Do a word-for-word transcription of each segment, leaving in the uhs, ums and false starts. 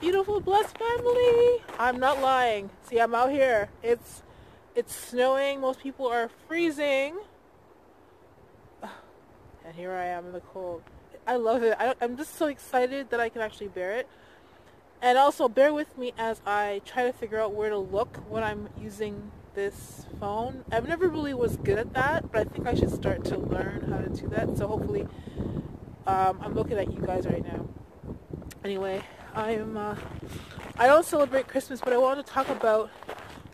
beautiful, blessed family. I'm not lying. See, I'm out here. It's it's snowing. Most people are freezing. And here I am in the cold. I love it. I, I'm just so excited that I can actually bear it. And also bear with me as I try to figure out where to look when I'm using this phone. I've never really was good at that, but I think I should start to learn how to do that. So hopefully, um, I'm looking at you guys right now. Anyway, I am. Uh, I don't celebrate Christmas, but I want to talk about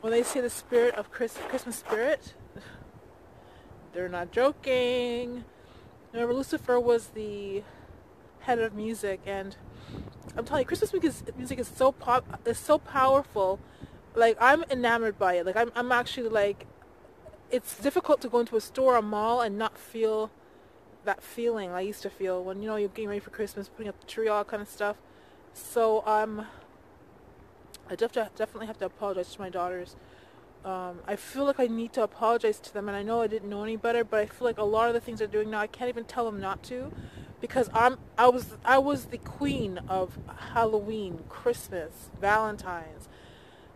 when they say the spirit of Chris Christmas spirit. They're not joking. Remember, Lucifer was the head of music, and I'm telling you, Christmas music is, music is so pop, is so powerful. Like, I'm enamored by it. Like, I'm, I'm actually, like, it's difficult to go into a store or mall and not feel that feeling I used to feel when, you know, you're getting ready for Christmas, putting up the tree, all kind of stuff. So, um, I def definitely have to apologize to my daughters. Um, I feel like I need to apologize to them, and I know I didn't know any better, but I feel like a lot of the things they're doing now, I can't even tell them not to, because I'm, I was, I was the queen of Halloween, Christmas, Valentine's.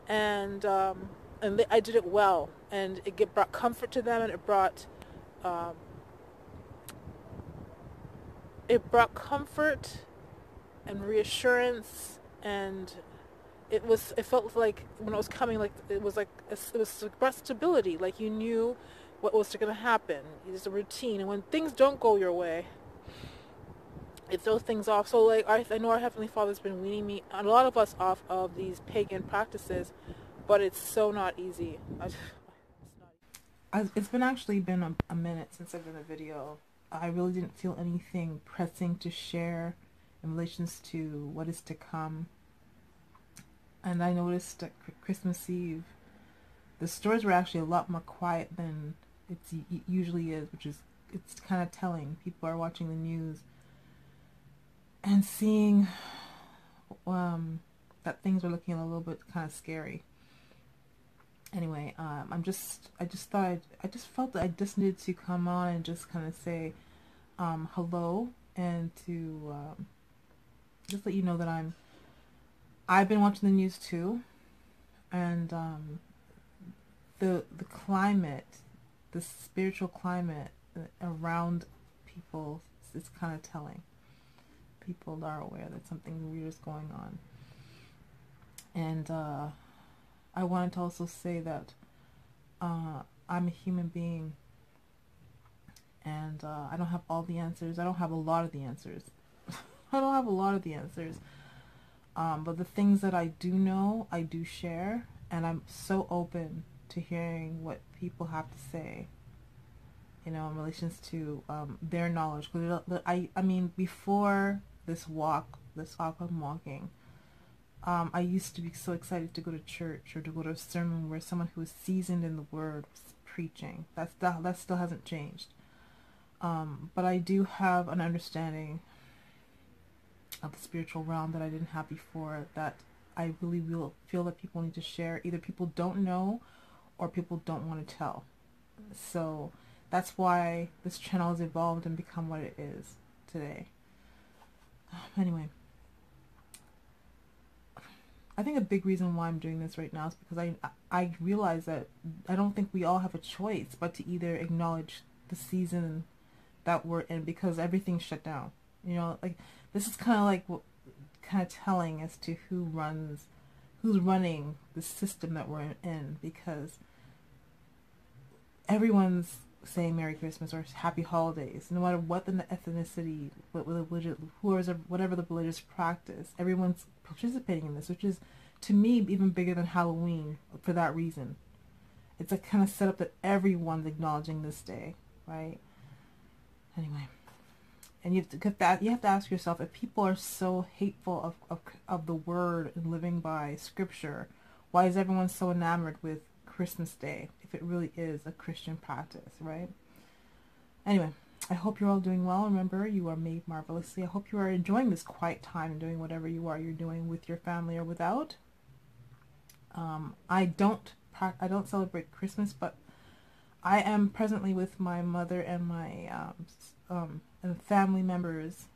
And um, and they, I did it well, and it get, brought comfort to them, and it brought um, it brought comfort and reassurance, and it was it felt like when it was coming, like it was like it was brought stability, like you knew what was going to happen. It was a routine, and when things don't go your way, it throws things off. So, like, I, I know our Heavenly Father's been weaning me, a lot of us, off of these pagan practices, but it's so not easy. I just, it's, not... it's been actually been a, a minute since I've done a video. I really didn't feel anything pressing to share in relations to what is to come. And I noticed that Christmas Eve, the stores were actually a lot more quiet than it's, it usually is, which is, it's kind of telling. People are watching the news and seeing um, that things were looking a little bit kind of scary. Anyway, um, I'm just, I just thought, I'd, I just felt that I just needed to come on and just kind of say um, hello, and to um, just let you know that I'm, I've been watching the news too, and um, the the climate, the spiritual climate around people is kind of telling. People are aware that something weird is going on. And uh, I wanted to also say that uh, I'm a human being, and uh, I don't have all the answers. I don't have a lot of the answers. I don't have a lot of the answers. Um, but the things that I do know, I do share, and I'm so open to hearing what people have to say, you know, in relations to um, their knowledge. Because I, I mean, before this walk, this walk I'm walking, um, I used to be so excited to go to church or to go to a sermon where someone who is seasoned in the Word was preaching. That's that, that still hasn't changed. Um, but I do have an understanding of the spiritual realm that I didn't have before, that I really will feel that people need to share. Either people don't know, or people don't want to tell. So that's why this channel has evolved and become what it is today. Anyway, I think a big reason why I'm doing this right now is because I, I realize that I don't think we all have a choice but to either acknowledge the season that we're in, because everything's shut down. You know, like, this is kind of like what, kind of telling as to who runs, who's running the system that we're in, because everyone's saying Merry Christmas or Happy Holidays, no matter what the ethnicity, what the religious, whatever the religious practice, everyone's participating in this, which is, to me, even bigger than Halloween for that reason. It's a kind of setup that everyone's acknowledging this day, right? Anyway, and you have to get that. You have to ask yourself, if people are so hateful of of of the Word and living by Scripture, why is everyone so enamored with Christmas Day, if it really is a Christian practice, right? Anyway, I hope you're all doing well. Remember, you are made marvelously. I hope you are enjoying this quiet time and doing whatever you are you're doing with your family or without. Um, I don't I don't celebrate Christmas, but I am presently with my mother and my um, um and family members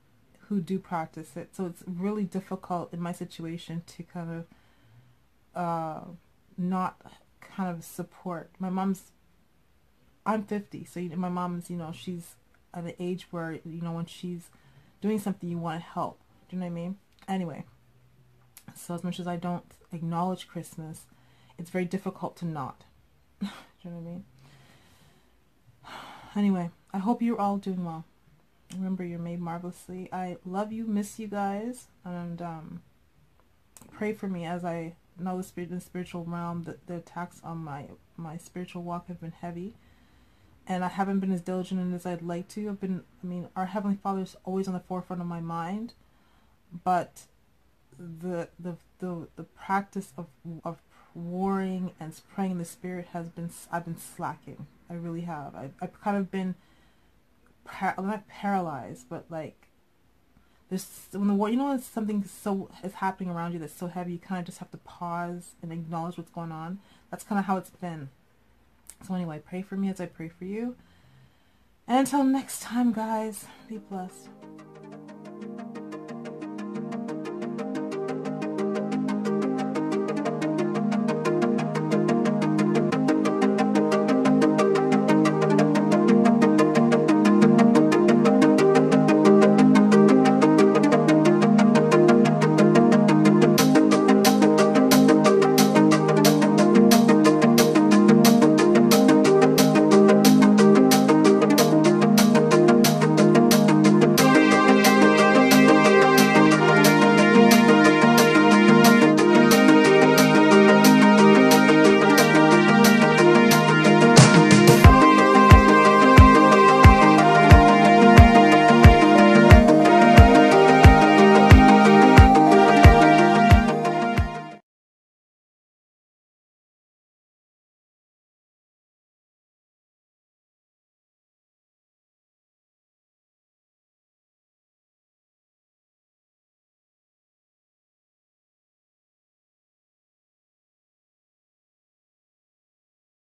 who do practice it. So it's really difficult in my situation to kind of uh, not kind of support. My mom's, I'm fifty, so you know, my mom's, you know, she's at an age where, you know, when she's doing something, you want to help. Do you know what I mean? Anyway, so as much as I don't acknowledge Christmas, it's very difficult to not. Do you know what I mean? Anyway, I hope you're all doing well. Remember, you're made marvelously. I love you, miss you guys, and um, pray for me as I know the spirit in the spiritual realm that the attacks on my my spiritual walk have been heavy, and I haven't been as diligent as I'd like to. I've been, I mean, our Heavenly Father is always on the forefront of my mind, but the the the the practice of of warring and praying in the spirit has been, I've been slacking. I really have. I've, I've kind of been. I'm not paralyzed, but like there's when the war, you know, it's something so is happening around you that's so heavy, you kind of just have to pause and acknowledge what's going on. That's kind of how it's been. So anyway, pray for me as I pray for you, and until next time, guys, be blessed.